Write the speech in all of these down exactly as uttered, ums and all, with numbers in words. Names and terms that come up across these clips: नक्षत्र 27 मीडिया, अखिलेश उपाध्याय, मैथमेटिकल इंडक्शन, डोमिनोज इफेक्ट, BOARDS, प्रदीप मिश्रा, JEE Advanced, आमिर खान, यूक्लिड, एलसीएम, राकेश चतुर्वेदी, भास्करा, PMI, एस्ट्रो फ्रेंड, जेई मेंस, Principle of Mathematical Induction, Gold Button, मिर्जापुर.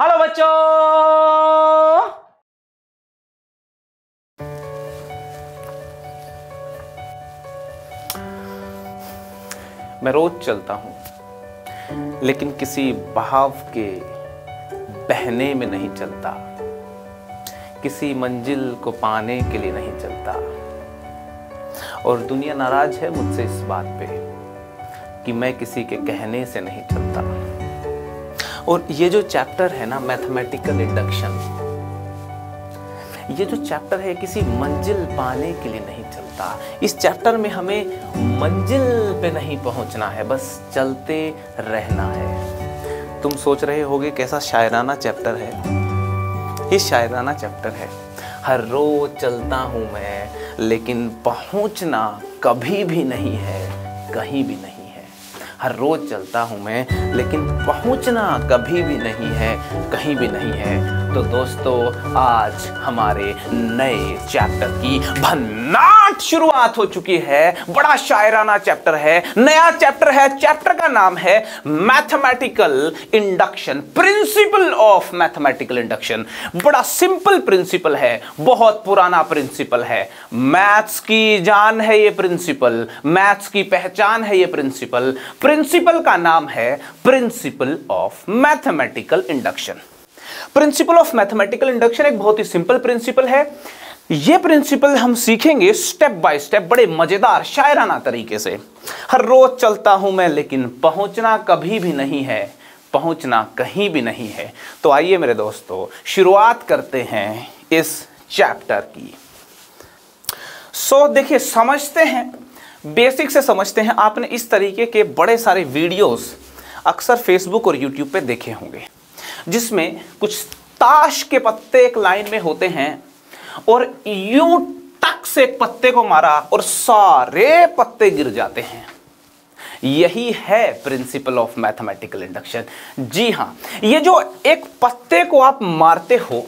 Hello बच्चों, मैं रोज चलता हूं लेकिन किसी बहाव के बहने में नहीं चलता, किसी मंजिल को पाने के लिए नहीं चलता। और दुनिया नाराज है मुझसे इस बात पे कि मैं किसी के कहने से नहीं चलता। और ये जो चैप्टर है ना, मैथमेटिकल इंडक्शन, ये जो चैप्टर है किसी मंजिल पाने के लिए नहीं चलता। इस चैप्टर में हमें मंजिल पे नहीं पहुंचना है, बस चलते रहना है। तुम सोच रहे होगे कैसा शायराना चैप्टर है। ये शायराना चैप्टर है। हर रोज चलता हूँ मैं लेकिन पहुँचना कभी भी नहीं है, कहीं भी नहीं। हर रोज चलता हूँ मैं लेकिन पहुँचना कभी भी नहीं है, कहीं भी नहीं है। तो दोस्तों, आज हमारे नए चैप्टर की भन्नाट शुरुआत हो चुकी है। बड़ा शायराना चैप्टर है, नया चैप्टर है। चैप्टर का नाम है मैथमेटिकल इंडक्शन, principle of मैथमेटिकल इंडक्शन। बड़ा सिंपल प्रिंसिपल है, बहुत पुराना प्रिंसिपल है। मैथ्स की जान है ये प्रिंसिपल, मैथ्स की पहचान है ये प्रिंसिपल। प्रिंसिपल का नाम है principle of मैथमेटिकल इंडक्शन। Principle of मैथमेटिकल इंडक्शन एक बहुत ही सिंपल प्रिंसिपल है। यह प्रिंसिपल हम सीखेंगे स्टेप बाय स्टेप, बड़े मजेदार शायराना तरीके से। हर रोज चलता हूं मैं लेकिन पहुंचना कभी भी नहीं है, पहुंचना कहीं भी नहीं है। तो आइए मेरे दोस्तों, शुरुआत करते हैं इस चैप्टर की। सो देखिए, समझते हैं, बेसिक से समझते हैं। आपने इस तरीके के बड़े सारे वीडियोस अक्सर फेसबुक और यूट्यूब पे देखे होंगे, जिसमें कुछ ताश के पत्ते एक लाइन में होते हैं और यूं टक से एक पत्ते को मारा और सारे पत्ते गिर जाते हैं। यही है प्रिंसिपल ऑफ मैथमेटिकल इंडक्शन। जी हाँ, ये जो एक पत्ते को आप मारते हो,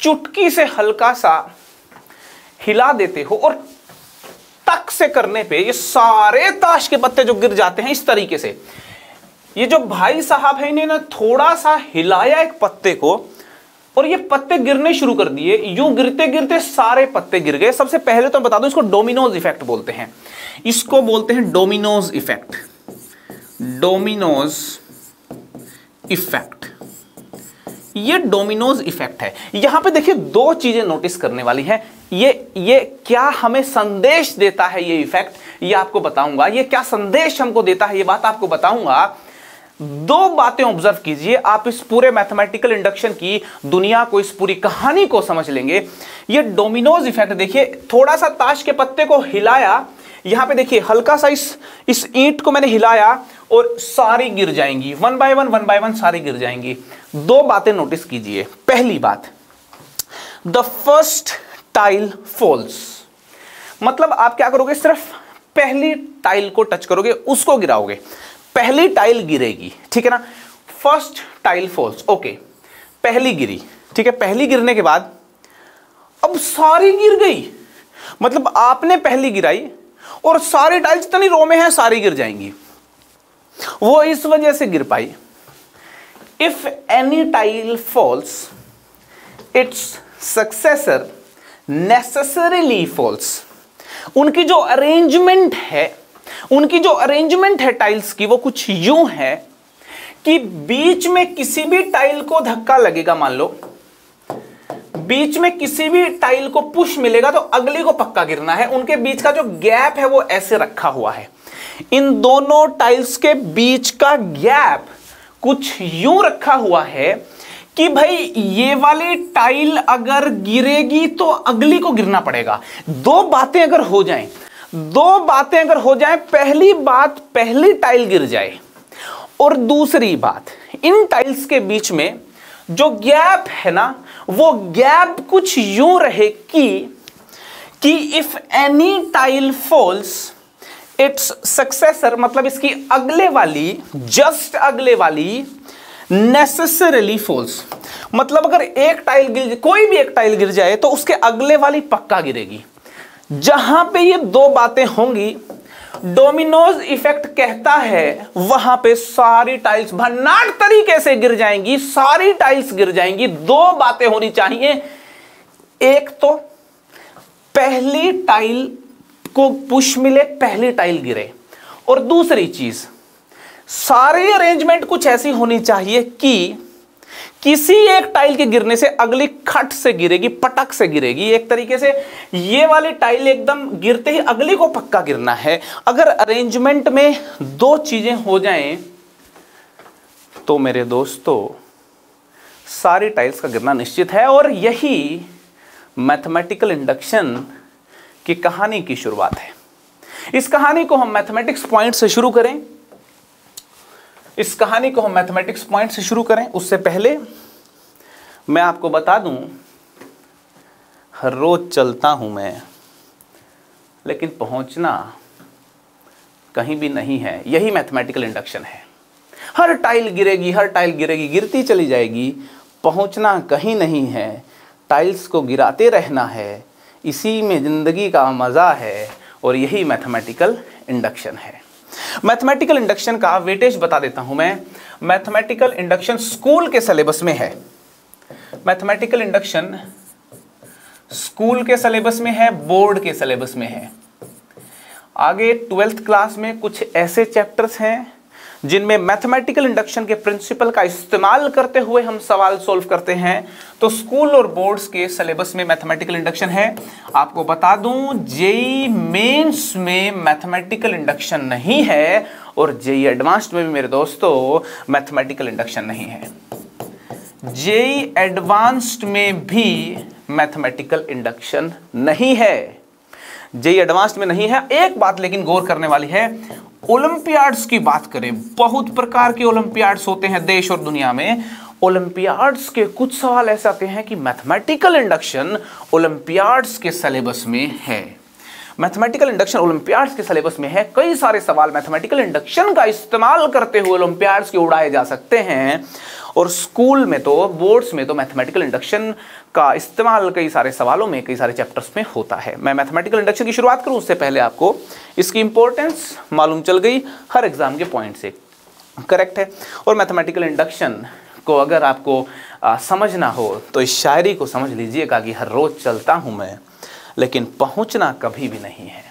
चुटकी से हल्का सा हिला देते हो और टक से करने पे ये सारे ताश के पत्ते जो गिर जाते हैं, इस तरीके से। ये जो भाई साहब है, इन्होंने थोड़ा सा हिलाया एक पत्ते को और ये पत्ते गिरने शुरू कर दिए। यूं गिरते गिरते सारे पत्ते गिर गए। सबसे पहले तो बता दूं, इसको डोमिनोज इफेक्ट बोलते हैं। इसको बोलते हैं डोमिनोज इफेक्ट। डोमिनोज इफेक्ट, ये डोमिनोज इफेक्ट है। यहां पे देखिए दो चीजें नोटिस करने वाली हैं। ये ये क्या हमें संदेश देता है, ये इफेक्ट, ये आपको बताऊंगा। ये क्या संदेश हमको देता है, ये बात आपको बताऊंगा। दो बातें ऑब्जर्व कीजिए। आप इस पूरे मैथमेटिकल इंडक्शन की दुनिया को, इस पूरी कहानी को समझ लेंगे। ये डोमिनोज इफेक्ट देखिए, थोड़ा सा ताश के पत्ते को हिलाया, यहां पे देखिए हल्का सा इस इस ईंट को मैंने हिलाया और सारी गिर जाएंगी, one by one one by one सारी गिर जाएंगी। दो बातें नोटिस कीजिए। पहली बात, द फर्स्ट टाइल फॉल्स, मतलब आप क्या करोगे, सिर्फ पहली टाइल को टच करोगे, उसको गिराओगे, पहली टाइल गिरेगी, ठीक है ना। फर्स्ट टाइल फॉल्स, ओके, पहली गिरी, ठीक है। पहली गिरने के बाद अब सारी गिर गई, मतलब आपने पहली गिराई और सारी टाइल्स जितनी रो में है सारी गिर जाएंगी। वो इस वजह से गिर पाई। If any tile falls its successor necessarily falls, उनकी जो अरेंजमेंट है, उनकी जो अरेंजमेंट है टाइल्स की, वो कुछ यूं है कि बीच में किसी भी टाइल को धक्का लगेगा। मान लो बीच में किसी भी टाइल को पुश मिलेगा तो अगली को पक्का गिरना है। उनके बीच का जो गैप है वो ऐसे रखा हुआ है। इन दोनों टाइल्स के बीच का गैप कुछ यूं रखा हुआ है कि भाई ये वाली टाइल अगर गिरेगी तो अगली को गिरना पड़ेगा। दो बातें अगर हो जाएं, दो बातें अगर हो जाएं, पहली बात पहली टाइल गिर जाए और दूसरी बात इन टाइल्स के बीच में जो गैप है ना, वो गैप कुछ यूं रहे कि कि if any tile falls its successor, मतलब इसकी अगले वाली, जस्ट अगले वाली नेसेसरीली फॉल्स, मतलब अगर एक टाइल गिर, कोई भी एक टाइल गिर जाए तो उसके अगले वाली पक्का गिरेगी। जहां पे ये दो बातें होंगी, डोमिनोज इफेक्ट कहता है वहां पे सारी टाइल्स भन्नाट तरीके से गिर जाएंगी, सारी टाइल्स गिर जाएंगी। दो बातें होनी चाहिए, एक तो पहली टाइल को पुश मिले, पहली टाइल गिरे, और दूसरी चीज सारी अरेंजमेंट कुछ ऐसी होनी चाहिए कि किसी एक टाइल के गिरने से अगली खट से गिरेगी, पटक से गिरेगी। एक तरीके से ये वाली टाइल एकदम गिरते ही अगली को पक्का गिरना है। अगर अरेंजमेंट में दो चीजें हो जाएं तो मेरे दोस्तों सारी टाइल्स का गिरना निश्चित है। और यही मैथमेटिकल इंडक्शन की कहानी की शुरुआत है। इस कहानी को हम मैथमेटिक्स पॉइंट से शुरू करें इस कहानी को हम मैथमेटिक्स पॉइंट से शुरू करें उससे पहले मैं आपको बता दूं, हर रोज चलता हूं मैं, लेकिन पहुंचना कहीं भी नहीं है। यही मैथमेटिकल इंडक्शन है। हर टाइल गिरेगी, हर टाइल गिरेगी, गिरती चली जाएगी, पहुंचना कहीं नहीं है। टाइल्स को गिराते रहना है, इसी में जिंदगी का मज़ा है, और यही मैथमेटिकल इंडक्शन है। मैथमेटिकल इंडक्शन का वेटेज बता देता हूं मैं। मैथमेटिकल इंडक्शन स्कूल के सिलेबस में है। मैथमेटिकल इंडक्शन स्कूल के सिलेबस में है, बोर्ड के सिलेबस में है। आगे ट्वेल्थ क्लास में कुछ ऐसे चैप्टर्स हैं जिनमें मैथमेटिकल इंडक्शन के प्रिंसिपल का इस्तेमाल करते हुए हम सवाल सोल्व करते हैं। तो स्कूल और बोर्ड्स के सिलेबस में मैथमेटिकल इंडक्शन है। आपको बता दूं, जेई मेंस में मैथमेटिकल इंडक्शन नहीं है, और जेई एडवांस्ड में भी मेरे दोस्तों मैथमेटिकल इंडक्शन नहीं है। जेई एडवांस्ड में भी मैथमेटिकल इंडक्शन नहीं है, जेई एडवांस्ड में नहीं है। एक बात लेकिन गौर करने वाली है, ओलंपियाड्स की बात करें, बहुत प्रकार के ओलंपियाड्स होते हैं देश और दुनिया में। ओलंपियाड्स के कुछ सवाल ऐसे आते हैं कि मैथमेटिकल इंडक्शन ओलंपियाड्स के सिलेबस में है। मैथमेटिकल इंडक्शन ओलंपियाड्स के सिलेबस में है। कई सारे सवाल मैथमेटिकल इंडक्शन का इस्तेमाल करते हुए ओलंपियाड्स के उड़ाए जा सकते हैं। और स्कूल में तो, बोर्ड्स में तो मैथमेटिकल इंडक्शन का इस्तेमाल कई सारे सवालों में, कई सारे चैप्टर्स में होता है। मैं मैथमेटिकल इंडक्शन की शुरुआत करूं उससे पहले आपको इसकी इंपॉर्टेंस मालूम चल गई हर एग्जाम के पॉइंट से, करेक्ट है। और मैथमेटिकल इंडक्शन को अगर आपको आ, समझना हो तो इस शायरी को समझ लीजिएगा कि हर रोज चलता हूँ मैं, लेकिन पहुंचना कभी भी नहीं है।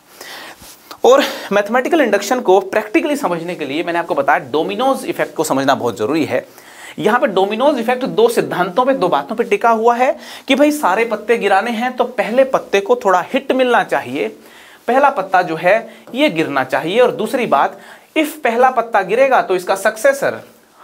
और मैथमेटिकल इंडक्शन को प्रैक्टिकली समझने के लिए मैंने आपको बताया डोमिनोज इफेक्ट को समझना बहुत ज़रूरी है। यहाँ पे डोमिनोज इफेक्ट दो सिद्धांतों पे, दो बातों पे टिका हुआ है कि भाई सारे पत्ते गिराने हैं तो पहले पत्ते को थोड़ा हिट मिलना चाहिए, पहला पत्ता जो है ये गिरना चाहिए। और दूसरी बात, इफ़ पहला पत्ता गिरेगा तो इसका सक्सेसर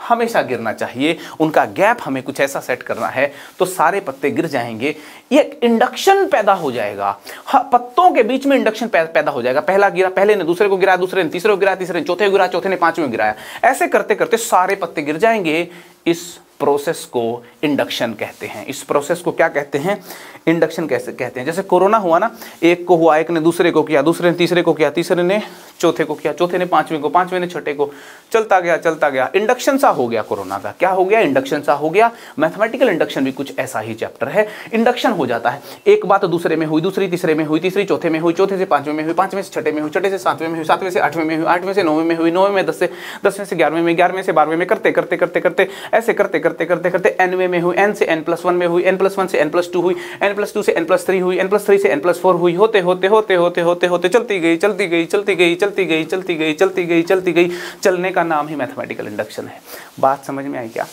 हमेशा गिरना चाहिए, उनका गैप हमें कुछ ऐसा सेट करना है तो सारे पत्ते गिर जाएंगे, ये इंडक्शन पैदा हो जाएगा। हाँ, पत्तों के बीच में इंडक्शन पैदा हो जाएगा। पहला गिरा, पहले ने दूसरे को गिराया, दूसरे ने तीसरे को गिराया, तीसरे ने चौथे को गिराया, चौथे ने पांचवें को गिराया, ऐसे करते करते सारे पत्ते गिर जाएंगे। इस प्रोसेस को इंडक्शन कहते हैं। इस प्रोसेस को क्या कहते हैं? इंडक्शन कैसे कहते हैं। जैसे कोरोना हुआ ना, एक को हुआ, एक ने दूसरे को किया, दूसरे ने तीसरे को किया, तीसरे ने चौथे को किया, चौथे ने पांचवें को, पांचवें ने छठे को, चलता गया चलता गया, इंडक्शन सा हो गया। कोरोना का क्या हो गया? इंडक्शन सा हो गया। मैथमेटिकल इंडक्शन भी कुछ ऐसा ही चैप्टर है, इंडक्शन हो जाता है। एक बात दूसरे में हुई, दूसरी तीसरे में हुई, तीसरी चौथे में हुई, चौथे से पांचवें में हुई, पांचवें से छठे में हुई, छठे से सातवें में हुई, सातवें से आठवें में हुई, आठवें से नौवें में हुई, नौवें में दस से, दसवें से ग्यारहवें में, ग्यारहवें से बारहवें में, करते करते करते करते ऐसे करते करते करते करते एनवे में हुई, एन से एन प्लस वन में हुई, एन प्लस वन से एन प्लस टू हुई, एन प्लस टू से एन प्लस थ्री हुई, एन प्लस थ्री से एन प्लस फोर हुई, होते होते होते होते होते होते चलती गई चलती गई चलती गई चलती गई चलती गई चलती गई चलती गई चलने का नाम ही मैथमेटिकल इंडक्शन है। बात समझ में आई क्या?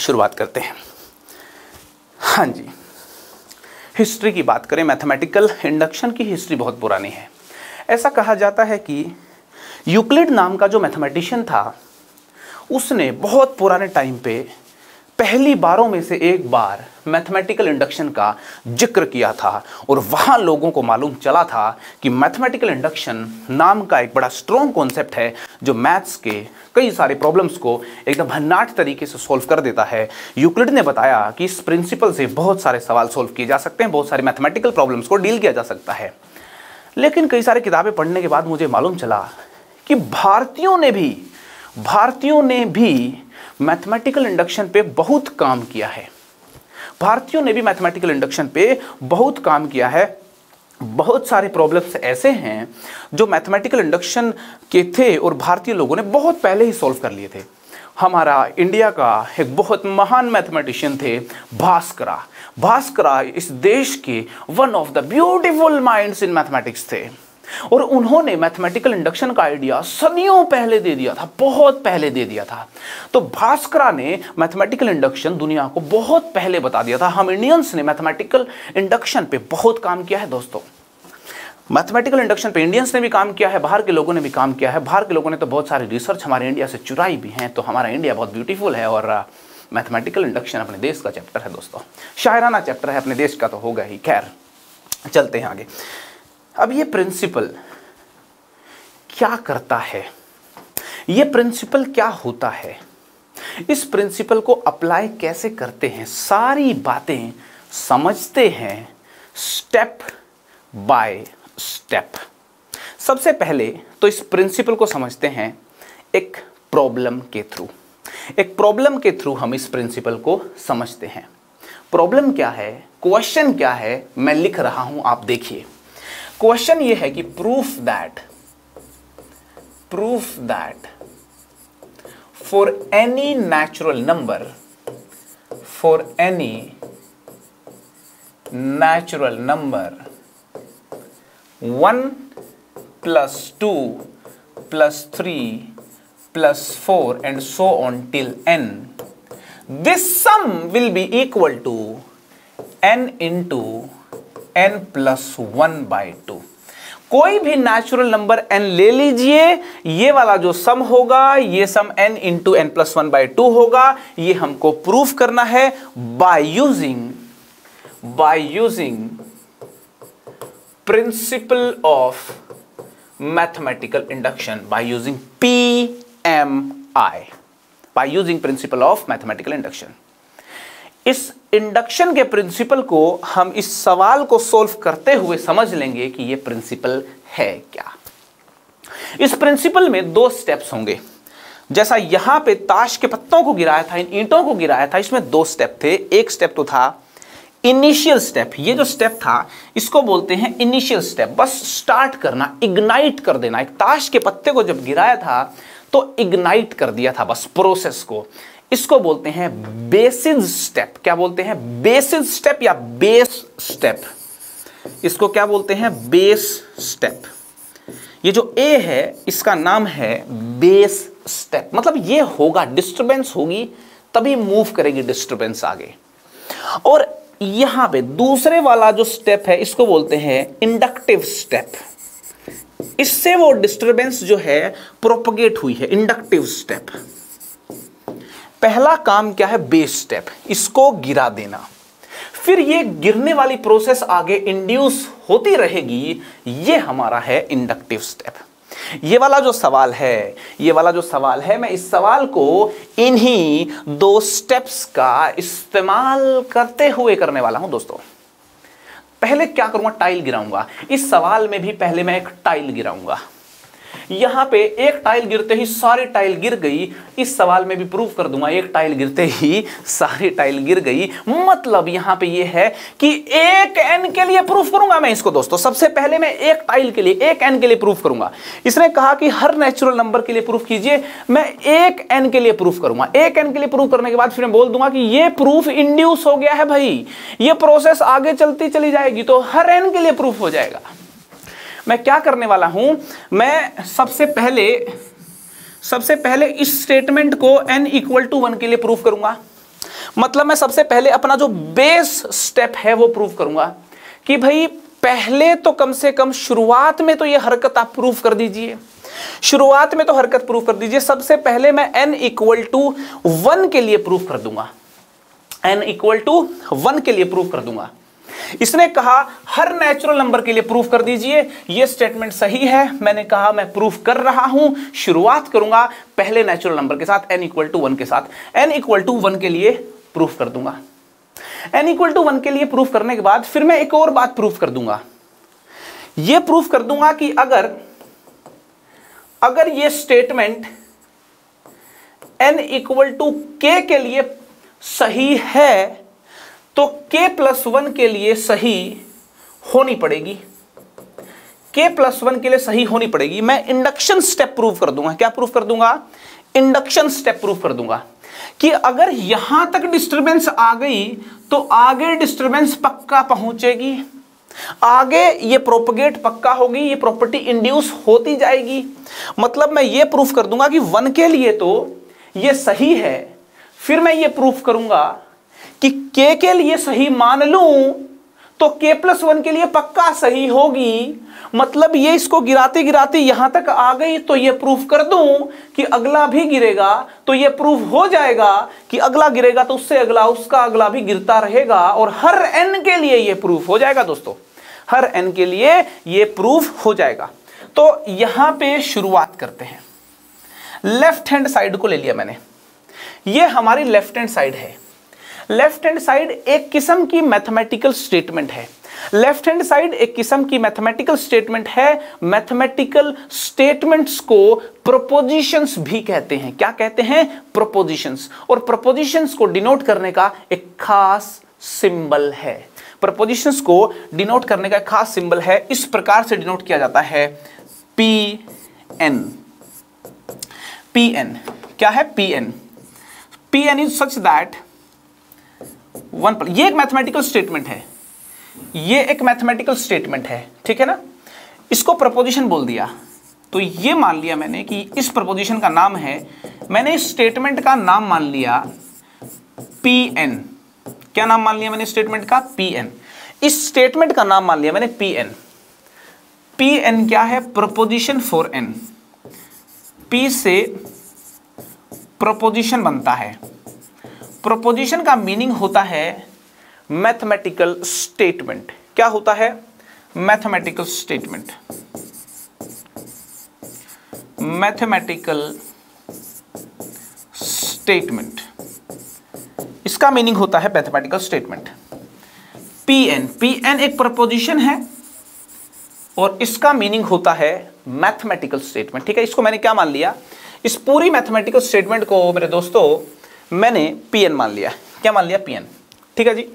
शुरुआत करते हैं। हाँ जी, हिस्ट्री की बात करें, मैथमेटिकल इंडक्शन की हिस्ट्री बहुत पुरानी है। ऐसा कहा जाता है कि यूक्लिड नाम का जो मैथमेटिशियन था उसने बहुत पुराने टाइम पे पहली बारों में से एक बार मैथमेटिकल इंडक्शन का जिक्र किया था, और वहाँ लोगों को मालूम चला था कि मैथमेटिकल इंडक्शन नाम का एक बड़ा स्ट्रॉन्ग कॉन्सेप्ट है जो मैथ्स के कई सारे प्रॉब्लम्स को एकदम भन्नाट तरीके से सॉल्व कर देता है। यूक्लिड ने बताया कि इस प्रिंसिपल से बहुत सारे सवाल सॉल्व किए जा सकते हैं, बहुत सारे मैथमेटिकल प्रॉब्लम्स को डील किया जा सकता है। लेकिन कई सारी किताबें पढ़ने के बाद मुझे मालूम चला कि भारतीयों ने भी भारतीयों ने भी मैथमेटिकल इंडक्शन पे बहुत काम किया है। भारतीयों ने भी मैथमेटिकल इंडक्शन पे बहुत काम किया है बहुत सारे प्रॉब्लम्स ऐसे हैं जो मैथमेटिकल इंडक्शन के थे और भारतीय लोगों ने बहुत पहले ही सॉल्व कर लिए थे। हमारा इंडिया का एक बहुत महान मैथमेटिशियन थे भास्करा। भास्करा इस देश के one of the beautiful minds in mathematics थे और उन्होंने मैथमेटिकल इंडक्शन का आइडिया सदियों पहले दे दिया था, बहुत पहले दे दिया था। तो भास्करा ने मैथमेटिकल इंडक्शन दुनिया को बहुत पहले बता दिया था। हम इंडियंस ने मैथमेटिकल इंडक्शन पे बहुत काम किया है दोस्तों। मैथमेटिकल इंडक्शन पे इंडियंस ने भी काम किया है, बाहर के लोगों ने भी काम किया है। बाहर के लोगों ने तो बहुत सारी रिसर्च हमारे इंडिया से चुराई भी हैं, तो हमारा इंडिया बहुत ब्यूटीफुल है। और मैथमेटिकल इंडक्शन अपने देश का चैप्टर है दोस्तों, शायराना चैप्टर है, अपने देश का तो होगा ही। खैर, चलते हैं आगे। अब ये प्रिंसिपल क्या करता है, ये प्रिंसिपल क्या होता है, इस प्रिंसिपल को अप्लाई कैसे करते हैं, सारी बातें समझते हैं स्टेप बाय स्टेप। सबसे पहले तो इस प्रिंसिपल को समझते हैं एक प्रॉब्लम के थ्रू। एक प्रॉब्लम के थ्रू हम इस प्रिंसिपल को समझते हैं। प्रॉब्लम क्या है, क्वेश्चन क्या है, मैं लिख रहा हूं, आप देखिए। क्वेश्चन ये है कि proof that proof that for any natural number for any natural number one plus two plus three plus four and so on till n, this sum will be equal to N into n plus one by two. कोई भी natural number n ले लीजिए, ये वाला जो sum होगा ये sum n into N plus one by two होगा। ये हमको प्रूफ करना है by using by using principle of मैथमेटिकल इंडक्शन, by using P M I, by using principle of मैथमेटिकल इंडक्शन। इस इंडक्शन के प्रिंसिपल को हम इस सवाल को सॉल्व करते हुए समझ लेंगे कि ये प्रिंसिपल है क्या। इस प्रिंसिपल में दो स्टेप्स होंगे। जैसा यहां पे ताश के पत्तों को गिराया था, इन ईंटों को गिराया था, इसमें दो स्टेप थे। एक स्टेप तो था इनिशियल स्टेप, ये जो स्टेप था इसको बोलते हैं इनिशियल स्टेप। बस स्टार्ट करना, इग्नाइट कर देना। एक ताश के पत्ते को जब गिराया था तो इग्नाइट कर दिया था बस प्रोसेस को। इसको बोलते हैं बेसिस स्टेप। क्या बोलते हैं? बेसिस स्टेप या बेस स्टेप। इसको क्या बोलते हैं? Base step. ये जो ए है इसका नाम है बेस स्टेप। मतलब ये होगा, डिस्टर्बेंस होगी तभी मूव करेगी डिस्टर्बेंस आगे। और यहां पे दूसरे वाला जो स्टेप है इसको बोलते हैं इंडक्टिव स्टेप। इससे वो डिस्टर्बेंस जो है प्रोपगेट हुई है। इंडक्टिव स्टेप पहला काम क्या है? बेस स्टेप, इसको गिरा देना। फिर ये गिरने वाली प्रोसेस आगे इंड्यूस होती रहेगी। ये हमारा है इंडक्टिव स्टेप। ये वाला जो सवाल है ये वाला जो सवाल है मैं इस सवाल को इन्हीं दो स्टेप्स का इस्तेमाल करते हुए करने वाला हूं दोस्तों। पहले क्या करूंगा? टाइल गिराऊंगा। इस सवाल में भी पहले मैं एक टाइल गिराऊंगा। यहां पे एक टाइल गिरते ही सारी टाइल गिर गई। इस सवाल में भी प्रूफ कर दूंगा, एक टाइल गिरते ही सारी टाइल गिर गई। मतलब यहां पे ये है कि एक एन के लिए प्रूफ करूंगा मैं इसको दोस्तों। सबसे पहले मैं एक टाइल के लिए, एक एन के लिए प्रूफ करूंगा। इसने कहा कि हर नेचुरल नंबर के लिए प्रूफ कीजिए, मैं एक एन के लिए प्रूफ करूंगा। एक एन के लिए प्रूफ करने के बाद फिर मैं बोल दूंगा कि यह प्रूफ इंड्यूस हो गया है भाई, यह प्रोसेस आगे चलती चली जाएगी तो हर एन के लिए प्रूफ हो जाएगा। मैं क्या करने वाला हूं? मैं सबसे पहले सबसे पहले इस स्टेटमेंट को n इक्वल टू वन के लिए प्रूफ करूंगा। मतलब मैं सबसे पहले अपना जो बेस स्टेप है वो प्रूफ करूंगा कि भाई पहले तो कम से कम शुरुआत में तो ये हरकत आप प्रूफ कर दीजिए। शुरुआत में तो हरकत प्रूफ कर दीजिए। सबसे पहले मैं n इक्वल टू वन के लिए प्रूफ कर दूंगा। n इक्वल टू वन के लिए प्रूफ कर दूंगा। इसने कहा हर नेचुरल नंबर के लिए प्रूफ कर दीजिए। यह स्टेटमेंट सही है। मैंने कहा मैं प्रूफ कर रहा हूं। शुरुआत करूंगा पहले नेचुरल नंबर के साथ, एन इक्वल टू वन के साथ। एन इक्वल टू वन के लिए प्रूफ कर दूंगा। एन इक्वल टू वन के लिए प्रूफ करने के बाद फिर मैं एक और बात प्रूफ कर दूंगा। यह प्रूफ कर दूंगा कि अगर अगर यह स्टेटमेंट एन इक्वल टू के के लिए सही है तो k प्लस वन के लिए सही होनी पड़ेगी। के प्लस वन के लिए सही होनी पड़ेगी। मैं इंडक्शन स्टेप प्रूव कर दूंगा। क्या प्रूव कर दूंगा? इंडक्शन स्टेप प्रूव कर दूंगा कि अगर यहां तक डिस्टर्बेंस आ गई तो आगे डिस्टर्बेंस पक्का पहुंचेगी, आगे ये प्रोपगेट पक्का होगी, ये प्रॉपर्टी इंड्यूस होती जाएगी। मतलब मैं ये प्रूफ कर दूंगा कि वन के लिए तो ये सही है, फिर मैं ये प्रूफ करूंगा कि के के लिए सही मान लूं तो के प्लस वन के लिए पक्का सही होगी। मतलब ये इसको गिराते गिराते यहां तक आ गई तो ये प्रूफ कर दूं कि अगला भी गिरेगा तो ये प्रूफ हो जाएगा कि अगला गिरेगा तो उससे अगला, उसका अगला भी गिरता रहेगा और हर एन के लिए ये प्रूफ हो जाएगा। दोस्तों हर एन के लिए ये प्रूफ हो जाएगा। तो यहां पे शुरुआत करते हैं। लेफ्ट हैंड साइड को ले लिया मैंने, ये हमारी लेफ्ट हैंड साइड है। लेफ्ट हैंड साइड एक किस्म की मैथमेटिकल स्टेटमेंट है। लेफ्ट हैंड साइड एक किस्म की मैथमेटिकल स्टेटमेंट है। मैथमेटिकल स्टेटमेंट्स को प्रोपोजिशंस भी कहते हैं। क्या कहते हैं? प्रोपोजिशंस। और प्रोपोजिशंस को डिनोट करने का एक खास सिंबल है। प्रोपोजिशंस को डिनोट करने का एक खास सिंबल है। इस प्रकार से डिनोट किया जाता है पी एन। पी एन क्या है? P N P N is such that one पर, ये एक मैथमेटिकल स्टेटमेंट है, ये एक मैथमेटिकल स्टेटमेंट है, ठीक है ना। इसको प्रपोजिशन बोल दिया तो ये मान लिया मैंने कि इस प्रपोजिशन का नाम है, मैंने इस स्टेटमेंट का नाम मान लिया पी एन। क्या नाम मान लिया मैंने स्टेटमेंट का? P N. इस स्टेटमेंट का नाम मान लिया मैंने पी एन। पी एन क्या है? Proposition for N. पी से प्रपोजिशन बनता है। प्रपोजिशन का मीनिंग होता है मैथमेटिकल स्टेटमेंट। क्या होता है? Mathematical statement. मैथमेटिकल स्टेटमेंट, इसका मीनिंग होता है mathematical statement. P N, P N एक प्रपोजिशन है और इसका मीनिंग होता है मैथमेटिकल स्टेटमेंट, ठीक है। इसको मैंने क्या मान लिया? इस पूरी मैथमेटिकल स्टेटमेंट को मेरे दोस्तों मैंने पीएन मान लिया। क्या मान लिया? पीएन, ठीक है जी।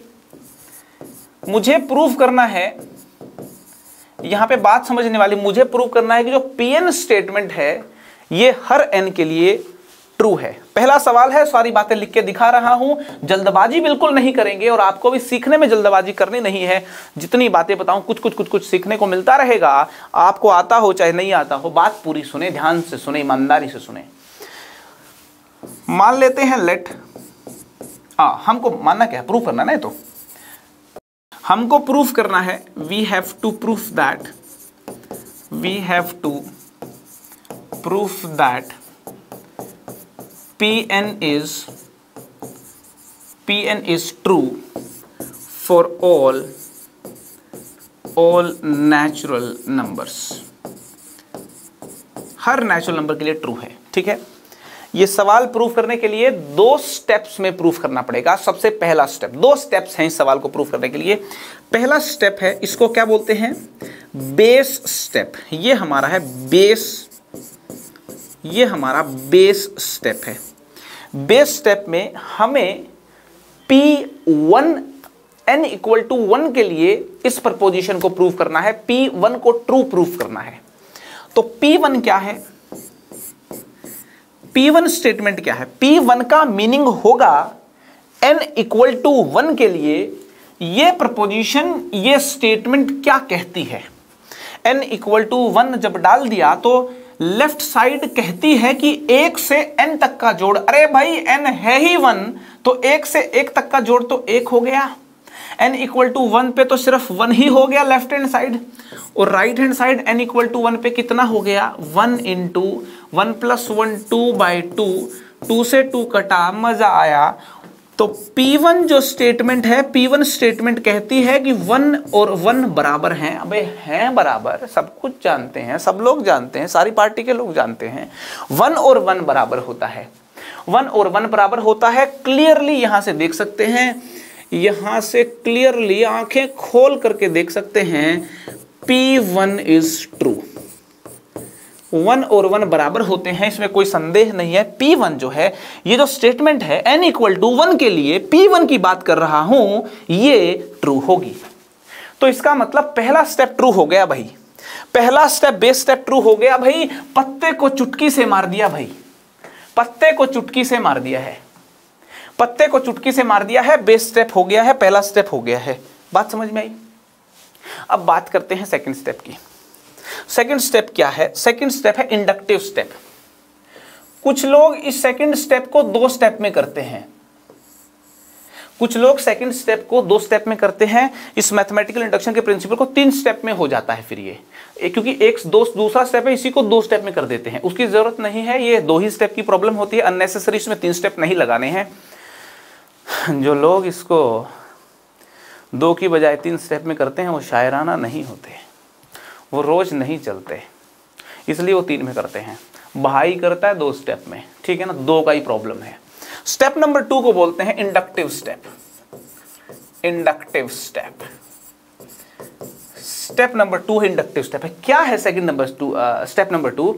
मुझे प्रूफ करना है, यहां पे बात समझने वाली, मुझे प्रूफ करना है कि जो पीएन स्टेटमेंट है ये हर एन के लिए ट्रू है। पहला सवाल है, सारी बातें लिख के दिखा रहा हूं, जल्दबाजी बिल्कुल नहीं करेंगे और आपको भी सीखने में जल्दबाजी करनी नहीं है। जितनी बातें बताऊं कुछ कुछ कुछ कुछ सीखने को मिलता रहेगा। आपको आता हो चाहे नहीं आता हो, बात पूरी सुने, ध्यान से सुने, ईमानदारी से सुने। मान लेते हैं लेट, हाँ हमको मानना क्या है? प्रूफ करना ना, तो हमको प्रूफ करना है। We have to proof that, we have to proof that P N is P N is true for all all natural numbers. हर नेचुरल नंबर के लिए ट्रू है, ठीक है। ये सवाल प्रूफ करने के लिए दो स्टेप्स में प्रूफ करना पड़ेगा। सबसे पहला स्टेप, दो स्टेप्स हैं इस सवाल को प्रूफ करने के लिए। पहला स्टेप है, इसको क्या बोलते हैं? Base step. ये हमारा है बेस, ये हमारा बेस स्टेप है। बेस स्टेप में हमें P one N equal to one के लिए इस प्रपोजिशन को प्रूफ करना है, पी वन को ट्रू प्रूफ करना है। तो पी वन क्या है? पी वन स्टेटमेंट क्या है? पी वन का मीनिंग होगा n इक्वल टू वन के लिए ये प्रपोजिशन, ये स्टेटमेंट क्या कहती है। n इक्वल टू वन जब डाल दिया तो लेफ्ट साइड कहती है कि एक से n तक का जोड़, अरे भाई n है ही वन तो एक से एक तक का जोड़ तो एक हो गया। n इक्वल टू वन पे तो सिर्फ वन ही हो गया लेफ्ट हैंड साइड, और right hand side n equal to one पे कितना हो गया? One into one plus one two by two, two से टू कटा, मजा आया। तो पी वन जो स्टेटमेंट है, पी वन स्टेटमेंट कहती है कि वन और वन बराबर हैं। अबे हैं बराबर, सब कुछ जानते हैं, सब लोग जानते हैं, सारी पार्टी के लोग जानते हैं। वन और वन बराबर होता है, वन और वन बराबर होता है। क्लियरली यहां से देख सकते हैं, यहां से क्लियरली आंखें खोल करके देख सकते हैं P one is true. One और वन बराबर होते हैं, इसमें कोई संदेह नहीं है। पी वन जो है, ये जो स्टेटमेंट है n इक्वल टू वन के लिए, पी वन की बात कर रहा हूं, ये ट्रू होगी। तो इसका मतलब पहला स्टेप ट्रू हो गया भाई। पहला स्टेप बेस स्टेप ट्रू हो गया भाई, पत्ते को चुटकी से मार दिया भाई, पत्ते को चुटकी से मार दिया है, पत्ते को चुटकी से मार दिया है, बेस स्टेप हो गया है, पहला स्टेप हो गया है। बात समझ में आई। अब बात करते हैं सेकंड स्टेप की। सेकंड स्टेप क्या है? सेकंड स्टेप है इंडक्टिव स्टेप। कुछ लोग इस सेकंड स्टेप को दो स्टेप में करते हैं, कुछ लोग सेकंड स्टेप को दो स्टेप में करते हैं। इस मैथमेटिकल इंडक्शन के प्रिंसिपल को तीन स्टेप में हो जाता है फिर ये, क्योंकि एक दो दूसरा स्टेप है, इसी को दो स्टेप में कर देते हैं। उसकी जरूरत नहीं है, ये दो ही स्टेप की प्रॉब्लम होती है, अननेसेसरी इसमें तीन स्टेप नहीं लगाने हैं। जो लोग इसको दो की बजाय तीन स्टेप में करते हैं वो शायराना नहीं होते, वो रोज़ नहीं चलते, इसलिए वो तीन में करते हैं। भाई करता है दो स्टेप में, ठीक है ना, दो का ही प्रॉब्लम है। स्टेप नंबर टू को बोलते हैं inductive step. Inductive step, step number two है इंडक्टिव स्टेप है। क्या है second number two step number two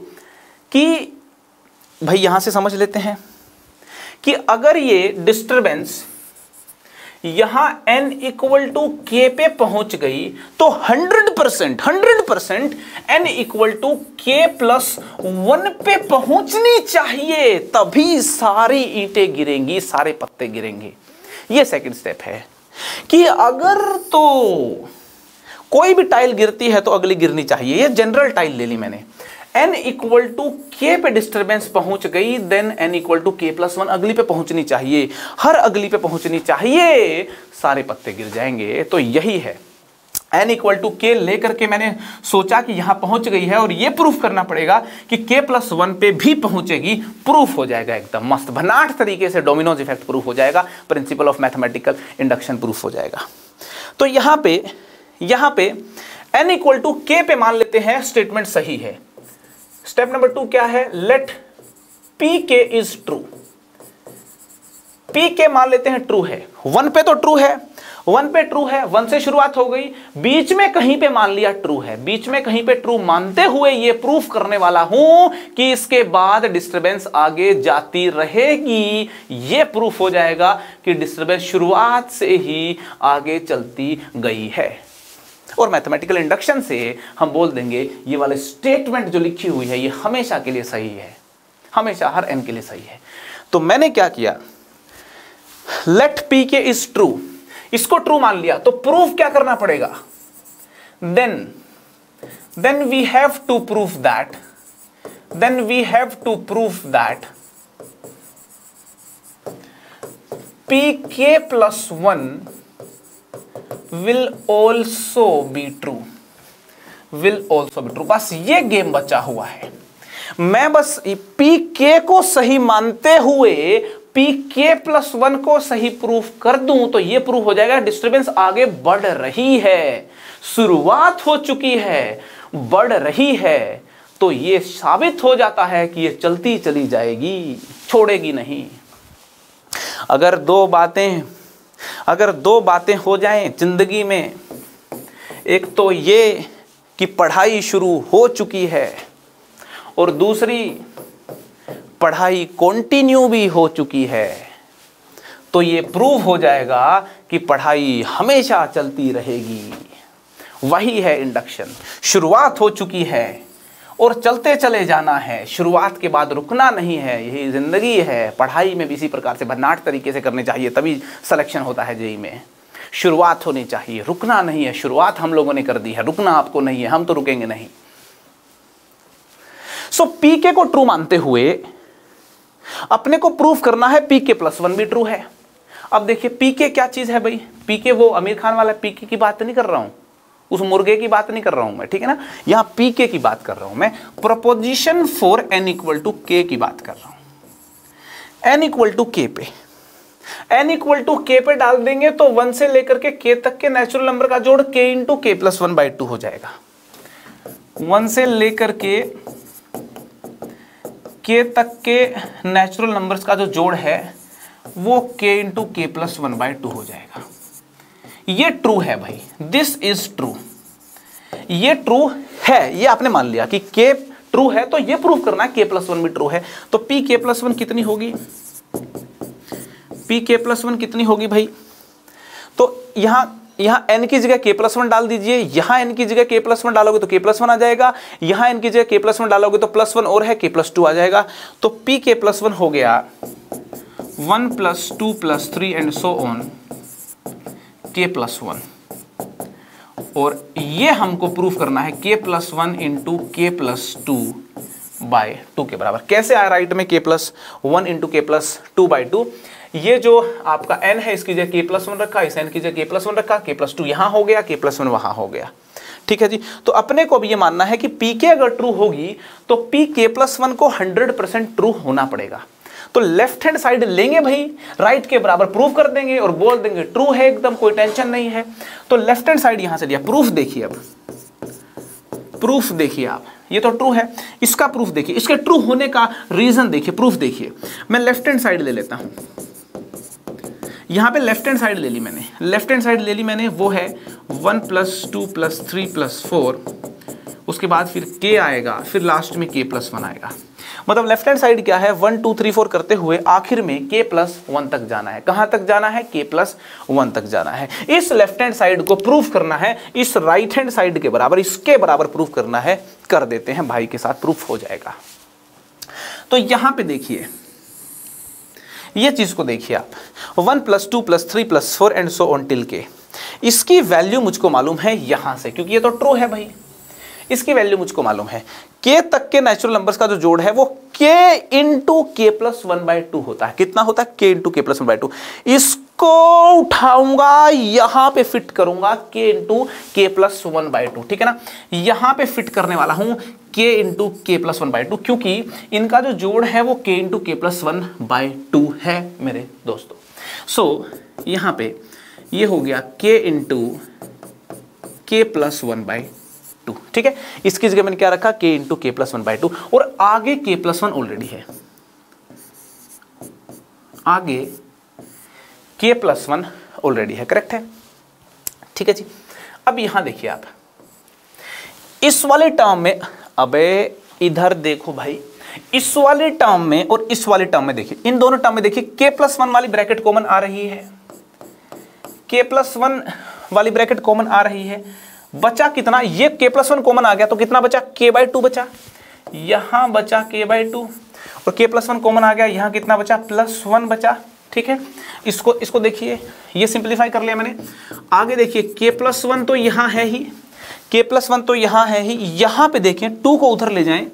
कि भाई यहां से समझ लेते हैं कि अगर ये डिस्टर्बेंस यहां n इक्वल टू के पे पहुंच गई तो hundred percent hundred percent N equal to के प्लस वन पे पहुंचनी चाहिए, तभी सारी ईंटें गिरेंगी, सारे पत्ते गिरेंगे। ये सेकंड स्टेप है कि अगर तो कोई भी टाइल गिरती है तो अगली गिरनी चाहिए। ये जनरल टाइल ले ली मैंने, n इक्वल टू के पे डिस्टर्बेंस पहुंच गई, देन n इक्वल टू के प्लस वन अगली पे पहुंचनी चाहिए, हर अगली पे पहुंचनी चाहिए, सारे पत्ते गिर जाएंगे। तो यही है, n इक्वल टू के लेकर के मैंने सोचा कि यहां पहुंच गई है और ये प्रूफ करना पड़ेगा कि k प्लस वन पे भी पहुंचेगी। प्रूफ हो जाएगा एकदम मस्त भन्नाट तरीके से, डोमिनोज इफेक्ट प्रूफ हो जाएगा, principle of मैथमेटिकल इंडक्शन proof हो जाएगा। तो यहां पे यहां पे n इक्वल टू के पे मान लेते हैं स्टेटमेंट सही है। स्टेप नंबर टू क्या है? Let P K is true. P K मान लेते हैं ट्रू है, वन पे तो ट्रू है, वन पे ट्रू है, वन से शुरुआत हो गई, बीच में कहीं पे मान लिया ट्रू है, बीच में कहीं पे ट्रू मानते हुए ये प्रूफ करने वाला हूं कि इसके बाद डिस्टर्बेंस आगे जाती रहेगी। ये प्रूफ हो जाएगा कि डिस्टर्बेंस शुरुआत से ही आगे चलती गई है। और मैथमेटिकल इंडक्शन से हम बोल देंगे ये वाले स्टेटमेंट जो लिखी हुई है ये हमेशा के लिए सही है, हमेशा हर एन के लिए सही है। तो मैंने क्या किया, let P K is true, इसको ट्रू मान लिया, तो प्रूफ क्या करना पड़ेगा? Then then we have to proof that then we have to proof that P K plus one will also be true, will also be true। बस ये game बचा हुआ है। मैं बस पी के को सही मानते हुए पी के प्लस वन को सही प्रूफ कर दूं तो ये प्रूफ हो जाएगा डिस्टर्बेंस आगे बढ़ रही है, शुरुआत हो चुकी है, बढ़ रही है। तो ये साबित हो जाता है कि ये चलती चली जाएगी, छोड़ेगी नहीं। अगर दो बातें अगर दो बातें हो जाएं जिंदगी में, एक तो ये कि पढ़ाई शुरू हो चुकी है और दूसरी पढ़ाई कंटिन्यू भी हो चुकी है, तो ये प्रूफ हो जाएगा कि पढ़ाई हमेशा चलती रहेगी। वही है इंडक्शन, शुरुआत हो चुकी है और चलते चले जाना है, शुरुआत के बाद रुकना नहीं है, यही ज़िंदगी है। पढ़ाई में भी इसी प्रकार से भन्नाट तरीके से करने चाहिए, तभी सिलेक्शन होता है जेई में। शुरुआत होनी चाहिए, रुकना नहीं है। शुरुआत हम लोगों ने कर दी है, रुकना आपको नहीं है, हम तो रुकेंगे नहीं। सो पीके को ट्रू मानते हुए अपने को प्रूफ करना है पीके प्लस वन भी ट्रू है। अब देखिए पीके क्या चीज़ है भाई। पीके वो आमिर खान वाला पीके की बात नहीं कर रहा हूँ, उस मुर्गे की बात नहीं कर रहा हूं मैं, ठीक है ना। यहां पीके की बात कर रहा हूं मैं, proposition for N equal to K की बात कर रहा हूं। एन इक्वल टू के पे एन इक्वल टू के पे डाल देंगे तो वन से लेकर के के तक के नेचुरल नंबर का जोड़ के इंटू के प्लस वन बाई टू हो जाएगा। वन से लेकर के के तक के नेचुरल नंबर्स का जो जोड़ है वो के इंटू के प्लस वन बाई टू हो जाएगा। ये ट्रू है भाई, दिस इज ट्रू, ये ट्रू है, ये आपने मान लिया कि के ट्रू है, तो ये प्रूफ करना है के प्लस वन भी ट्रू है। तो पी के प्लस वन कितनी होगी, पी के प्लस वन कितनी होगी भाई? तो यहां यहाँ एन की जगह के प्लस वन डाल दीजिए, यहाँ एन की जगह के प्लस वन डालोगे तो के प्लस वन आ जाएगा, यहाँ एन की जगह के प्लस वन डालोगे तो प्लस वन और है के प्लस टू आ जाएगा। तो पी के प्लस वन हो गया one plus two plus three and so on K plus one, और ये हमको प्रूफ करना है के प्लस वन इंटू के प्लस टू बाय टू के बराबर। कैसे आया राइट में के प्लस वन इंटू के प्लस टू बाय टू, ये जो आपका n है इसकी जगह k प्लस वन रखा, इस n की जगह k प्लस वन रखा, k प्लस टू यहाँ हो गया, k प्लस वन वहाँ हो गया। ठीक है जी, तो अपने को अब ये मानना है कि पी के अगर ट्रू होगी तो पी के प्लस वन को हंड्रेड परसेंट ट्रू होना पड़ेगा। तो लेफ्ट हैंड साइड लेंगे भाई, राइट के बराबर प्रूफ कर देंगे और बोल देंगे ट्रू है, एकदम कोई टेंशन नहीं है। तो लेफ्ट हैंड साइड यहां से लिया, प्रूफ देखिए, अब प्रूफ देखिए आप, ये तो ट्रू है, इसका प्रूफ देखिए, इसके ट्रू होने का रीजन देखिए, प्रूफ देखिए। मैं लेफ्ट हैंड साइड ले लेता हूं, यहां पे लेफ्ट हैंड साइड ले ली मैंने, लेफ्ट हैंड साइड ले ली मैंने, वो है one plus two plus three plus four, उसके बाद फिर k आएगा, फिर लास्ट में k प्लस वन आएगा। मतलब लेफ्ट हैंड साइड क्या है, वन टू थ्री फोर करते हुए आखिर में k प्लस वन तक जाना है। कहाँ तक जाना है, k प्लस वन तक जाना है। इस लेफ्ट हैंड साइड को प्रूफ करना है, इस राइट हैंड साइड के बराबर, इसके बराबर प्रूफ करना है। कर देते हैं भाई के साथ, प्रूफ हो जाएगा। तो यहां पर देखिए ये चीज को देखिए आप, one plus two plus three plus four and so on till K, इसकी वैल्यू मुझको मालूम है यहां से, क्योंकि ये तो ट्रू है भाई, इसकी वैल्यू मुझको मालूम है। k तक के नेचुरल नंबर्स का जो जोड़ है वो k इंटू के प्लस वन बाय टू होता है। कितना होता है, k इंटू के प्लस वन बाय टू। इसको उठाऊंगा, यहां पे फिट करूंगा k इंटू के प्लस वन बाय टू, ठीक है ना, यहां पे फिट करने वाला हूं k इंटू के प्लस वन बाय टू, क्योंकि इनका जो जोड़ है वो k इंटू के प्लस वन बाय टू है मेरे दोस्तों। सो so, यहां पे ये हो गया k इंटू के प्लस वन बाय टू, ठीक है, इसकी जगह मैंने क्या रखा k इंटू के प्लस वन बाई टू, और आगे k प्लस वन ऑलरेडी है, आगे k प्लस वन ऑलरेडी है, करेक्ट है, ठीक है जी। अब यहां देखिए आप इस वाले टर्म में, अबे इधर देखो भाई, इस वाले टर्म में और इस वाले टर्म में देखिए, इन दोनों टर्म में देखिए k प्लस वन वाली ब्रैकेट कॉमन आ रही है, k प्लस वन वाली ब्रैकेट कॉमन आ रही है, बचा कितना, ये k प्लस वन कॉमन आ गया तो कितना बचा, k बाई टू बचा, यहाँ बचा k बाई टू, और k प्लस वन कॉमन आ गया, यहाँ कितना बचा, प्लस वन बचा, ठीक है। इसको इसको देखिए, ये सिंप्लीफाई कर लिया मैंने। आगे देखिए k प्लस वन तो यहाँ है ही, k प्लस वन तो यहाँ है ही, यहाँ पे देखें टू को उधर ले जाएं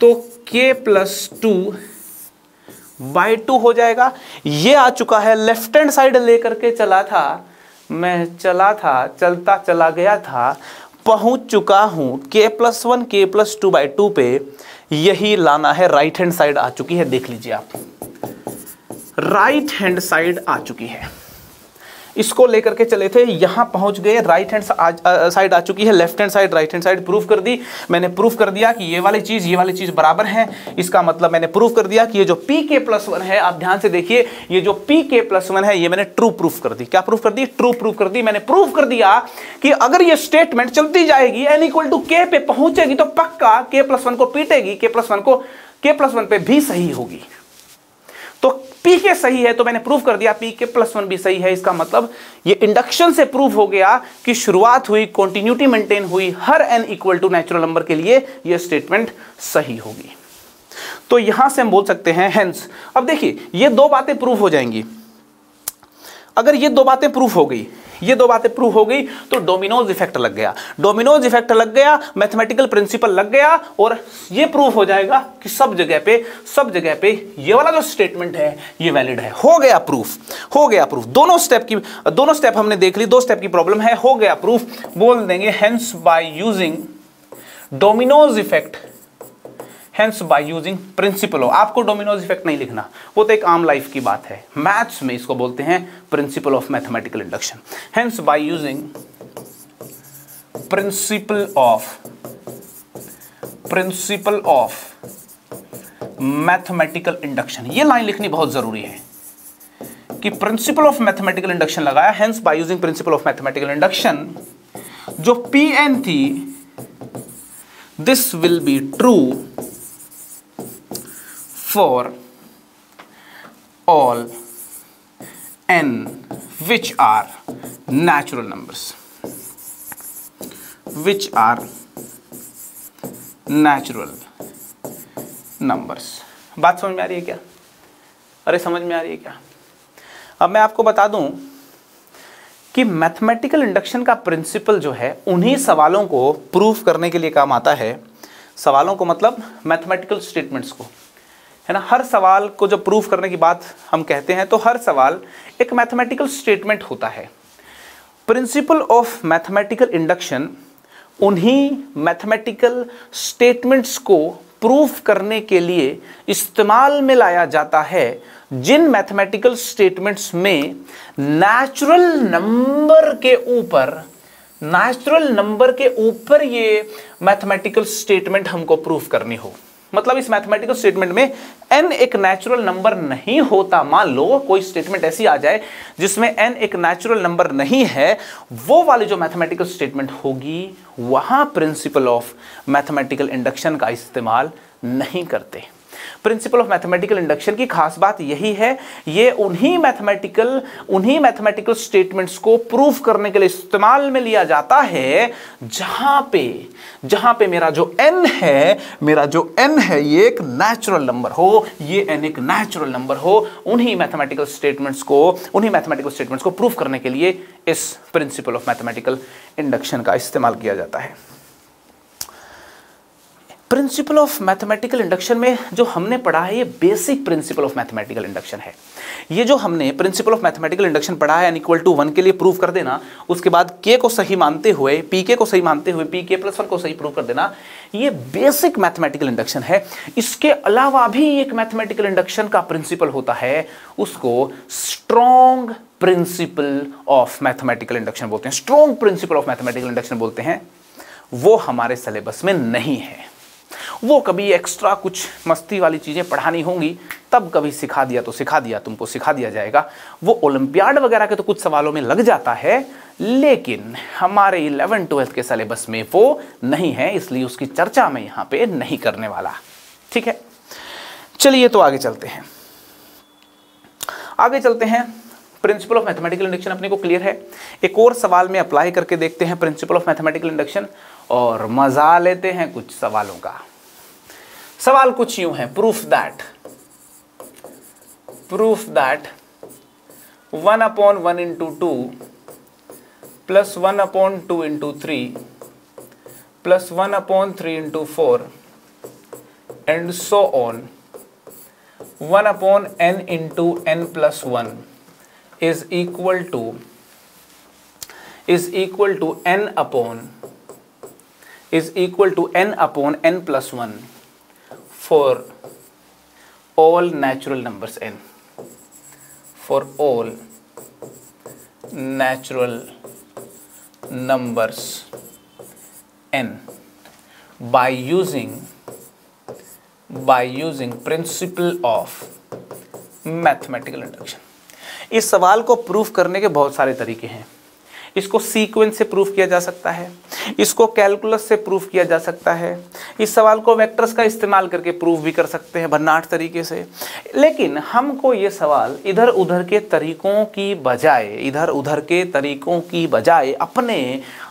तो k plus two by two हो जाएगा। ये आ चुका है, लेफ्ट हैंड साइड लेकर के चला था मैं, चला था, चलता चला गया था, पहुंच चुका हूं के प्लस वन के प्लस टू बाई टू पे, यही लाना है। राइट हैंड साइड आ चुकी है, देख लीजिए आप, राइट हैंड साइड आ चुकी है, इसको लेकर के चले थे, यहां पहुंच गए, राइट हैंड साइड आ चुकी है, left hand side right hand side proof कर दी मैंने, प्रूफ कर दिया कि ये वाली चीज ये वाली चीज बराबर है। इसका मतलब मैंने प्रूफ कर दिया कि ये जो पी के प्लस वन है, आप ध्यान से देखिए, ये जो पी के प्लस वन है ये मैंने ट्रू प्रूफ कर दी। क्या प्रूफ कर दी, ट्रू प्रूफ कर दी। मैंने प्रूफ कर दिया कि अगर ये स्टेटमेंट चलती जाएगी एन इक्वल टू के पे पहुंचेगी तो पक्का के प्लस वन को पीटेगी, के प्लस वन को के प्लस वन पे भी सही होगी। तो पी के सही है तो मैंने प्रूफ कर दिया पी के प्लस वन भी सही है। इसका मतलब ये इंडक्शन से प्रूफ हो गया कि शुरुआत हुई, कॉन्टिन्यूटी मेंटेन हुई, हर N equal to natural number के लिए ये स्टेटमेंट सही होगी। तो यहां से हम बोल सकते हैं हेंस। अब देखिए ये दो बातें प्रूफ हो जाएंगी, अगर ये दो बातें प्रूफ हो गई, ये दो बातें प्रूफ हो गई तो डोमिनोज इफेक्ट लग गया, डोमिनोज इफेक्ट लग गया, मैथमेटिकल प्रिंसिपल लग गया, और ये प्रूफ हो जाएगा कि सब जगह पे सब जगह पे ये वाला जो स्टेटमेंट है ये वैलिड है। हो गया प्रूफ, हो गया प्रूफ। दोनों स्टेप की दोनों स्टेप हमने देख ली, दो स्टेप की प्रॉब्लम है, हो गया प्रूफ। बोल देंगे hence by using डोमिनोज इफेक्ट, hence by using principle of. आपको डोमिनोज इफेक्ट नहीं लिखना, वो तो एक आम लाइफ की बात है, मैथ्स में इसको बोलते हैं principle of मैथमेटिकल इंडक्शन। Hence by using principle of principle of मैथमेटिकल इंडक्शन, ये लाइन लिखनी बहुत जरूरी है कि प्रिंसिपल ऑफ मैथमेटिकल इंडक्शन लगाया। Hence by using principle of मैथमेटिकल इंडक्शन, जो पी एन थी this will be true for all n which are natural numbers, which are natural numbers। बात समझ में आ रही है क्या? अरे समझ में आ रही है क्या? अब मैं आपको बता दूं कि मैथमेटिकल इंडक्शन का प्रिंसिपल जो है उन्हीं सवालों को प्रूफ करने के लिए काम आता है। सवालों को मतलब मैथमेटिकल स्टेटमेंट्स को, है ना। हर सवाल को जब प्रूफ करने की बात हम कहते हैं तो हर सवाल एक मैथमेटिकल स्टेटमेंट होता है। प्रिंसिपल ऑफ मैथमेटिकल इंडक्शन उन्हीं मैथमेटिकल स्टेटमेंट्स को प्रूफ करने के लिए इस्तेमाल में लाया जाता है जिन मैथमेटिकल स्टेटमेंट्स में नेचुरल नंबर के ऊपर नेचुरल नंबर के ऊपर ये मैथमेटिकल स्टेटमेंट हमको प्रूफ करनी हो। मतलब इस मैथमेटिकल स्टेटमेंट में n एक नेचुरल नंबर नहीं होता। मान लो कोई स्टेटमेंट ऐसी आ जाए जिसमें n एक नेचुरल नंबर नहीं है, वो वाली जो मैथमेटिकल स्टेटमेंट होगी वहाँ प्रिंसिपल ऑफ मैथमेटिकल इंडक्शन का इस्तेमाल नहीं करते। प्रिंसिपल ऑफ मैथमेटिकल इंडक्शन की खास बात यही है, ये उन्हीं मैथमेटिकल उन्हीं मैथमेटिकल स्टेटमेंट्स को प्रूफ करने के लिए इस्तेमाल में लिया जाता है जहां पे जहां पे मेरा जो n है मेरा जो n है ये एक नेचुरल नंबर हो, ये n एक नेचुरल नंबर हो। उन्हीं मैथमेटिकल स्टेटमेंट्स को उन्हीं मैथमेटिकल स्टेटमेंट्स को प्रूफ करने के लिए इस प्रिंसिपल ऑफ मैथमेटिकल इंडक्शन का इस्तेमाल किया जाता है। प्रिंसिपल ऑफ मैथमेटिकल इंडक्शन में जो हमने पढ़ा है ये basic principle of मैथमेटिकल इंडक्शन है। ये जो हमने प्रिंसिपल ऑफ मैथमेटिकल इंडक्शन पढ़ा है एन इक्वल टू वन के लिए प्रूफ कर देना, उसके बाद के को सही मानते हुए पी के को सही मानते हुए पी के प्लस वन को सही प्रूफ कर देना, ये बेसिक मैथमेटिकल इंडक्शन है। इसके अलावा भी एक मैथमेटिकल इंडक्शन का प्रिंसिपल होता है, उसको strong principle of मैथमेटिकल इंडक्शन बोलते हैं। Strong principle of मैथमेटिकल इंडक्शन बोलते हैं। वो हमारे सिलेबस में नहीं है, वो कभी एक्स्ट्रा कुछ मस्ती वाली चीज़ें पढ़ानी होंगी तब कभी सिखा दिया तो सिखा दिया तुमको सिखा दिया जाएगा। वो ओलंपियाड वगैरह के तो कुछ सवालों में लग जाता है, लेकिन हमारे इलेवन ट्वेल्थ के सिलेबस में वो नहीं है, इसलिए उसकी चर्चा मैं यहाँ पे नहीं करने वाला। ठीक है, चलिए तो आगे चलते हैं आगे चलते हैं प्रिंसिपल ऑफ मैथमेटिकल इंडक्शन अपने को क्लियर है। एक और सवाल में अप्लाई करके देखते हैं प्रिंसिपल ऑफ मैथमेटिकल इंडक्शन और मजा लेते हैं कुछ सवालों का। सवाल कुछ यूं है, proof that proof that one upon one into two plus one upon two into three plus one upon three into four and so on one upon N into N plus one is equal to is equal to N upon is equal to N upon N plus one for all natural numbers n for all natural numbers n by using by using principle of mathematical induction। इस सवाल को proof करने के बहुत सारे तरीके हैं। इसको सीक्वेंस से प्रूफ किया जा सकता है, इसको कैलकुलस से प्रूफ किया जा सकता है, इस सवाल को वेक्टर्स का इस्तेमाल करके प्रूफ भी कर सकते हैं भन्नाट तरीके से। लेकिन हमको ये सवाल इधर उधर के तरीकों की बजाय इधर उधर के तरीकों की बजाय अपने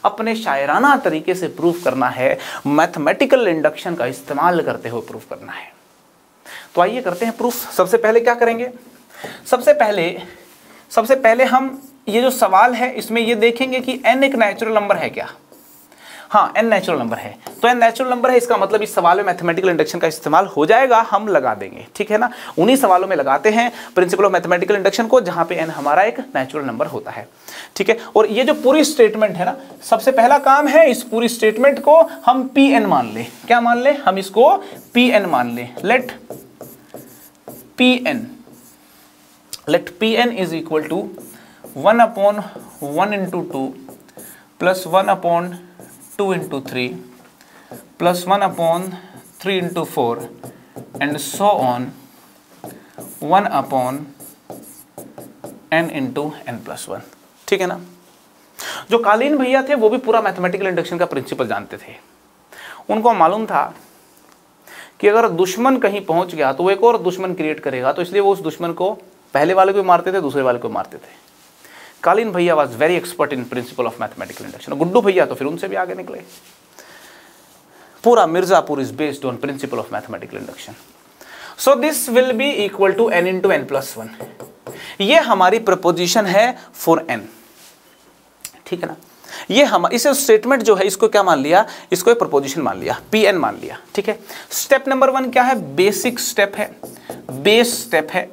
अपने शायराना तरीके से प्रूफ करना है, मैथमेटिकल इंडक्शन का इस्तेमाल करते हुए प्रूफ करना है। तो आइए करते हैं प्रूफ। सबसे पहले क्या करेंगे? सबसे पहले सबसे पहले हम ये जो सवाल है इसमें ये देखेंगे कि n एक नेचुरल नंबर है क्या। हाँ, n नेचुरल नंबर है, तो n नेचुरल नंबर है, इसका मतलब इस सवाल में मैथमेटिकल इंडक्शन का इस्तेमाल हो जाएगा, हम लगा देंगे। ठीक है ना, उन्हीं सवालों में लगाते हैं प्रिंसिपल ऑफ मैथमेटिकल इंडक्शन को जहाँ पे n हमारा एक नेचुरल नंबर होता है। ठीक है, और ये जो पूरी स्टेटमेंट है ना, सबसे पहला काम है इस पूरी स्टेटमेंट को हम पी एन मान लें। क्या मान लें? हम इसको पी एन मान लें। Let P N let P N is equal to one upon one into two plus one upon two into three plus one upon three into four and so on one upon N into N plus one. ठीक है ना, जो कालीन भैया थे वो भी पूरा मैथमेटिकल इंडक्शन का प्रिंसिपल जानते थे। उनको मालूम था कि अगर दुश्मन कहीं पहुंच गया तो वो एक और दुश्मन क्रिएट करेगा, तो इसलिए वो उस दुश्मन को पहले वाले को मारते थे, दूसरे वाले को मारते थे। कालीन भैया was very expert in principle of मैथमेटिकल इंडक्शन। Guddu भैया तो फिर उनसे भी आगे निकले। पूरा मिर्जापुर is based on principle of मैथमेटिकल इंडक्शन। So this will be equal to N into N plus one. ये हमारी प्रपोजिशन है फॉर एन, ठीक है ना। ये हम इसे स्टेटमेंट जो है इसको क्या मान लिया, इसको एक प्रपोजिशन मान लिया, पी एन मान लिया, ठीक है। स्टेप नंबर वन क्या है, बेसिक स्टेप है, बेस स्टेप है।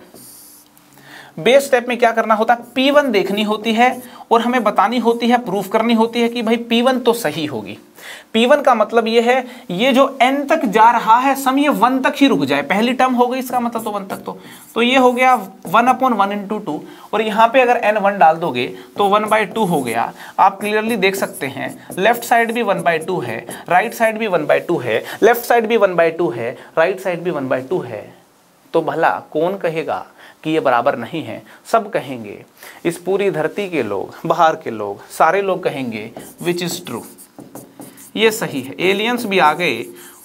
बेस स्टेप में क्या करना होता है, पी वन देखनी होती है और हमें बतानी होती है, प्रूफ करनी होती है कि भाई पी वन तो सही होगी। पी वन का मतलब ये है, ये जो एन तक जा रहा है सम ये वन तक ही रुक जाए। पहली टर्म हो गई इसका मतलब तो वन तक, तो तो ये हो गया one upon one into two, और यहाँ पे अगर एन वन डाल दोगे तो वन बाई टू हो गया। आप क्लियरली देख सकते हैं लेफ्ट साइड भी वन बाई टू है, राइट साइड भी वन बाई टू है, लेफ्ट साइड भी वन बाई टू है, राइट साइड भी वन बाई टू है। तो भला कौन कहेगा कि ये बराबर नहीं है? सब कहेंगे, इस पूरी धरती के लोग, बाहर के लोग, सारे लोग कहेंगे विच इज़ ट्रू, ये सही है। एलियंस भी आ गए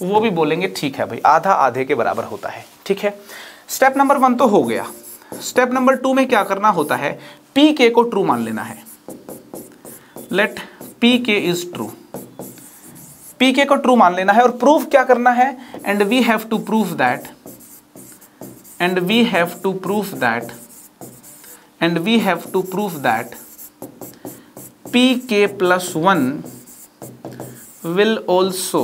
वो भी बोलेंगे ठीक है भाई, आधा आधे के बराबर होता है, ठीक है। स्टेप नंबर वन तो हो गया। स्टेप नंबर टू में क्या करना होता है, पी के को ट्रू मान लेना है। Let P K is true, P K को ट्रू मान लेना है। और प्रूफ क्या करना है, and we have to proof that, and we have to prove that, and we have to prove that pk plus one will also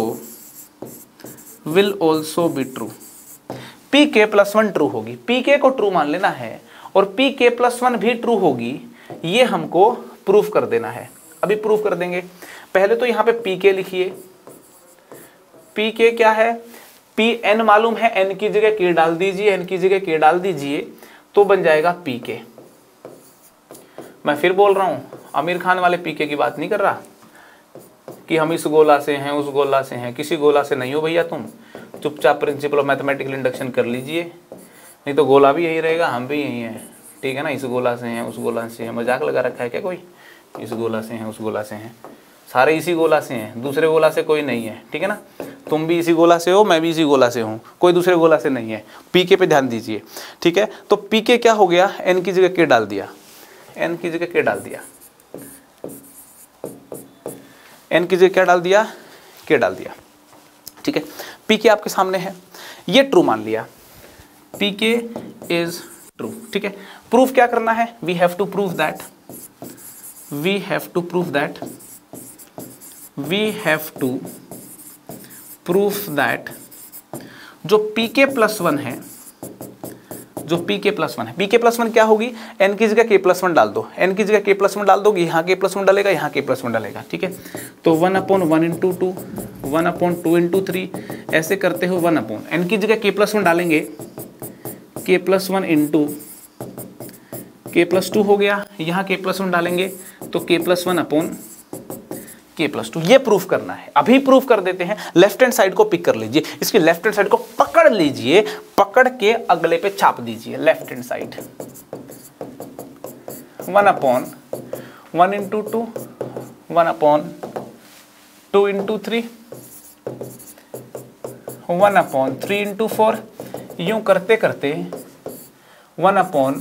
will also be true। pk plus one true होगी, pk को true मान लेना है और pk plus one भी true होगी, ये हमको proof कर देना है। अभी proof कर देंगे। पहले तो यहाँ पे pk लिखिए, pk क्या है, पी एन मालूम है, एन की जगह के डाल दीजिए, एन की जगह के डाल दीजिए तो बन जाएगा पी के। मैं फिर बोल रहा हूँ, आमिर खान वाले पी के की बात नहीं कर रहा कि हम इस गोला से हैं, उस गोला से हैं, किसी गोला से नहीं हो भैया तुम। चुपचाप प्रिंसिपल ऑफ मैथमेटिकल इंडक्शन कर लीजिए, नहीं तो गोला भी यही रहेगा, हम भी यही हैं, ठीक है ना। इस गोला से हैं, उस गोला से हैं, मजाक लगा रखा है क्या कोई? इस गोला से हैं, उस गोला से हैं, सारे इसी गोला से हैं, दूसरे गोला से कोई नहीं है, ठीक है ना। तुम भी इसी गोला से हो, मैं भी इसी गोला से हूँ, कोई दूसरे गोला से नहीं है। पीके पे ध्यान दीजिए, ठीक है। तो पीके क्या हो गया, एन की जगह के डाल दिया, एन की जगह के डाल दिया, एन की जगह क्या डाल दिया, के डाल दिया, ठीक है। पीके आपके सामने है, ये ट्रू मान लिया, पीके इज ट्रू, ठीक है। प्रूफ क्या करना है, we have to prove that, we have to prove that, we have to proof that. जो पी के प्लस वन है, जो पी के प्लस वन है, पी के प्लस वन क्या होगी, एन की जगह के प्लस वन डाल दो, एन की जगह के प्लस वन डाल दोगे, यहाँ के प्लस वन डालेगा, यहाँ के प्लस वन डालेगा, ठीक है। तो one upon one into two, one upon two into three, ऐसे करते हो वन अपॉन एन की जगह के प्लस वन डालेंगे, के प्लस वन इंटू के प्लस टू हो गया, यहाँ के प्लस वन डालेंगे तो k plus one upon k plus two. ये प्रूफ करना है, अभी प्रूफ कर देते हैं। लेफ्ट हैंड साइड को पिक कर लीजिए, इसकी लेफ्ट हैंड साइड को पकड़ लीजिए, पकड़ के अगले पे छाप दीजिए। Left hand side one upon one into two, one upon two into three, one upon three into four, यूं करते करते one upon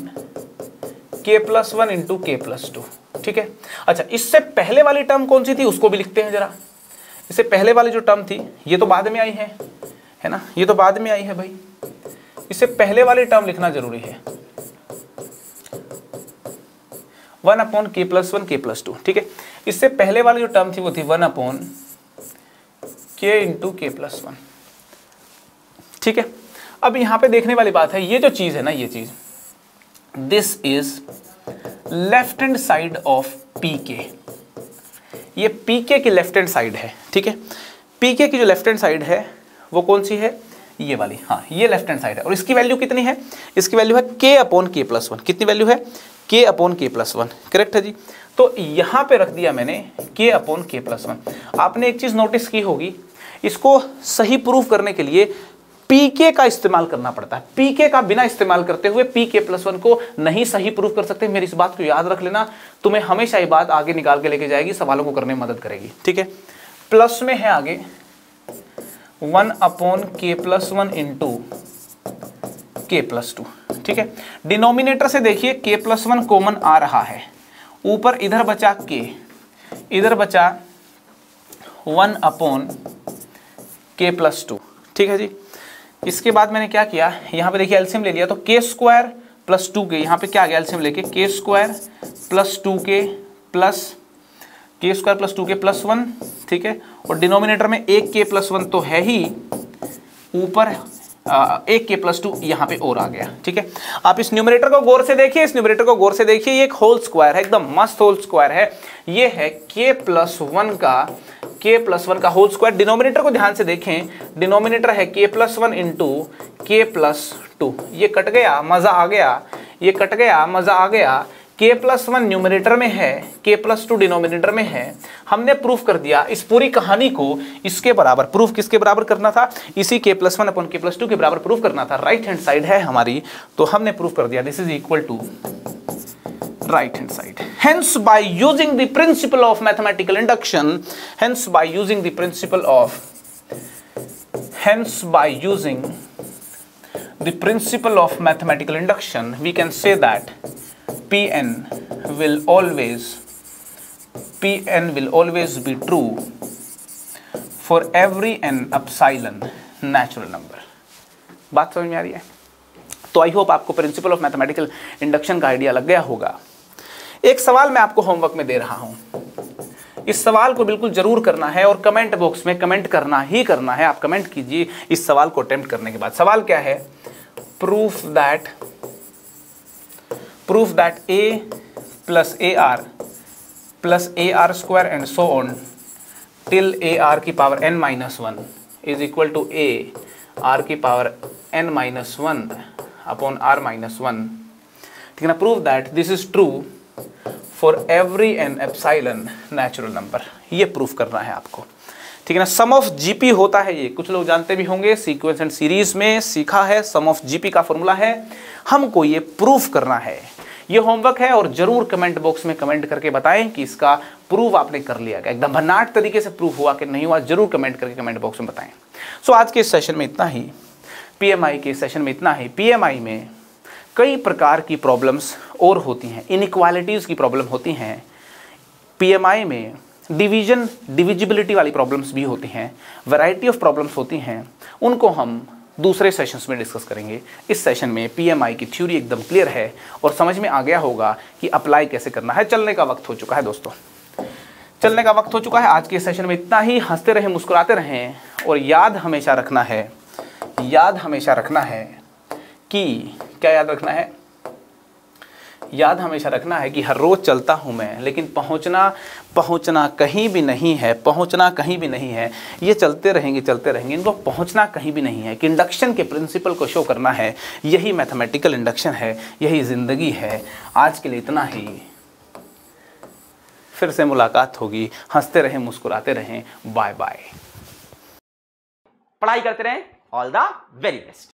k plus one into के प्लस टू, ठीक है। अच्छा, इससे पहले वाली टर्म कौन सी थी उसको भी लिखते हैं जरा। इससे पहले वाली जो टर्म थी ये तो बाद में आई है, है ना, ये तो बाद में आई है भाई। इससे पहले वाली टर्म लिखना जरूरी है, one upon k plus one के प्लस टू, ठीक है। इससे पहले वाली जो टर्म थी वो थी वन अपॉन के इंटू के प्लस वन, ठीक है। अब यहां पे देखने वाली बात है, ये जो चीज है ना, ये चीज, this is left hand side of P k, ये पीके की लेफ्ट हैंड साइड है, ठीक है। पीके की जो लेफ्ट हैंड साइड है वो कौन सी है, ये वाली, हाँ ये लेफ्ट हैंड साइड है। और इसकी वैल्यू कितनी है, इसकी वैल्यू है के अपॉन के प्लस वन। कितनी वैल्यू है, के upon k plus one, correct है जी। तो यहाँ पे रख दिया मैंने के अपॉन के प्लस वन। आपने एक चीज़ नोटिस की होगी, इसको सही प्रूफ करने के लिए पीके का इस्तेमाल करना पड़ता है। पीके का बिना इस्तेमाल करते हुए पीके प्लस वन को नहीं सही प्रूफ कर सकते। मेरी इस बात को याद रख लेना, तुम्हें हमेशा ये बात आगे निकाल के लेके जाएगी, सवालों को करने में मदद करेगी, ठीक है। प्लस में है आगे, one upon k plus one into के प्लस टू, ठीक है। डिनोमिनेटर से देखिए के प्लस वन कॉमन आ रहा है, ऊपर इधर बचा के, इधर बचा one upon k plus two, ठीक है जी। इसके बाद मैंने क्या किया, यहाँ पे देखिए एलसीएम ले लिया, तो के स्क्वायर प्लस टू के, यहाँ पे क्या आ गया एलसीएम लेके, के स्क्वायर प्लस टू के प्लस के स्क्वायर प्लस टू के प्लस वन, ठीक है। और डिनोमिनेटर में एक के प्लस वन तो है ही, ऊपर आ, एक के प्लस टू यहाँ पे और आ गया, ठीक है। आप इस न्यूमरेटर को गौर से देखिए, इस न्यूमरेटर को गौर से देखिए, ये एक होल स्क्वायर है, एकदम मस्त होल स्क्वायर है। ये है के प्लस वन का, के प्लस वन का होल स्क्वायर। डिनोमिनेटर को ध्यान से देखें, डिनोमिनेटर है के प्लस वन इंटू के प्लस टू, ये कट गया, मज़ा आ गया, ये कट गया, मज़ा आ गया। के प्लस वन न्यूमिनेटर में है, के प्लस टू डिनोमिनेटर में है। हमने प्रूफ कर दिया इस पूरी कहानी को इसके बराबर, प्रूफ किसके बराबर करना था, इसी के प्लस वन अपन के प्लस टू के बराबर प्रूफ करना था। राइट हैंड साइड है हमारी, तो हमने प्रूफ कर दिया this is equal to right hand side. Hence by using the principle of मैथमेटिकल इंडक्शन, hence by using the principle of hence by using the principle of मैथमेटिकल इंडक्शन we can say that Pn will always Pn will always be true for every n epsilon natural number। बात समझ में आ रही है? तो I hope आपको principle of मैथमेटिकल इंडक्शन का idea लग गया होगा। एक सवाल मैं आपको होमवर्क में दे रहा हूं, इस सवाल को बिल्कुल जरूर करना है और कमेंट बॉक्स में कमेंट करना ही करना है। आप कमेंट कीजिए इस सवाल को अटेम्प्ट करने के बाद। सवाल क्या है, proof that prove that a plus ar plus ar square and so on till ar की power n minus one is equal to a r की power n minus one upon r minus one, ठीक है ना। prove that this is true for every n epsilon natural number, ये proof करना है आपको, ठीक है ना। सम ऑफ जीपी होता है ये, कुछ लोग जानते भी होंगे, सीक्वेंस एंड सीरीज में सीखा है, सम ऑफ जीपी का फॉर्मूला है। हमको ये प्रूफ करना है, ये होमवर्क है। और जरूर कमेंट बॉक्स में कमेंट करके बताएं कि इसका प्रूफ आपने कर लिया, एकदम भन्नाट तरीके से प्रूफ हुआ कि नहीं हुआ, जरूर कमेंट करके कमेंट बॉक्स में बताएं। सो आज के सेशन में इतना ही, पीएमआई के सेशन में इतना ही। पीएमआई में कई प्रकार की प्रॉब्लम्स और होती हैं, इनइक्वालिटीज़ की प्रॉब्लम होती हैं। पीएमआई में डिवीजन डिविजिबिलिटी वाली प्रॉब्लम्स भी होती हैं, वैरायटी ऑफ प्रॉब्लम्स होती हैं, उनको हम दूसरे सेशंस में डिस्कस करेंगे। इस सेशन में पीएमआई की थ्योरी एकदम क्लियर है और समझ में आ गया होगा कि अप्लाई कैसे करना है। चलने का वक्त हो चुका है दोस्तों, चलने का वक्त हो चुका है। आज के सेशन में इतना ही। हंसते रहें, मुस्कुराते रहें, और याद हमेशा रखना है, याद हमेशा रखना है कि क्या याद रखना है, याद हमेशा रखना है कि हर रोज़ चलता हूँ मैं, लेकिन पहुँचना पहुँचना कहीं भी नहीं है, पहुँचना कहीं भी नहीं है। ये चलते रहेंगे चलते रहेंगे, इनको पहुँचना कहीं भी नहीं है। कि इंडक्शन के प्रिंसिपल को शो करना है, यही मैथमेटिकल इंडक्शन है, यही ज़िंदगी है। आज के लिए इतना ही, फिर से मुलाकात होगी। हंसते रहें, मुस्कुराते रहें, बाय बाय। पढ़ाई करते रहें, ऑल द वेरी बेस्ट।